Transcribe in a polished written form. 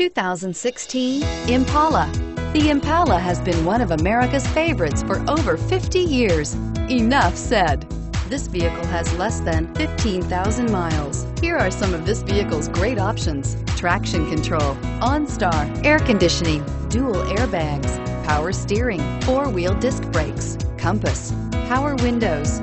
2016 Impala. The Impala has been one of America's favorites for over 50 years. Enough said. This vehicle has less than 15,000 miles. Here are some of this vehicle's great options: traction control, OnStar, air conditioning, dual airbags, power steering, four-wheel disc brakes, compass, power windows,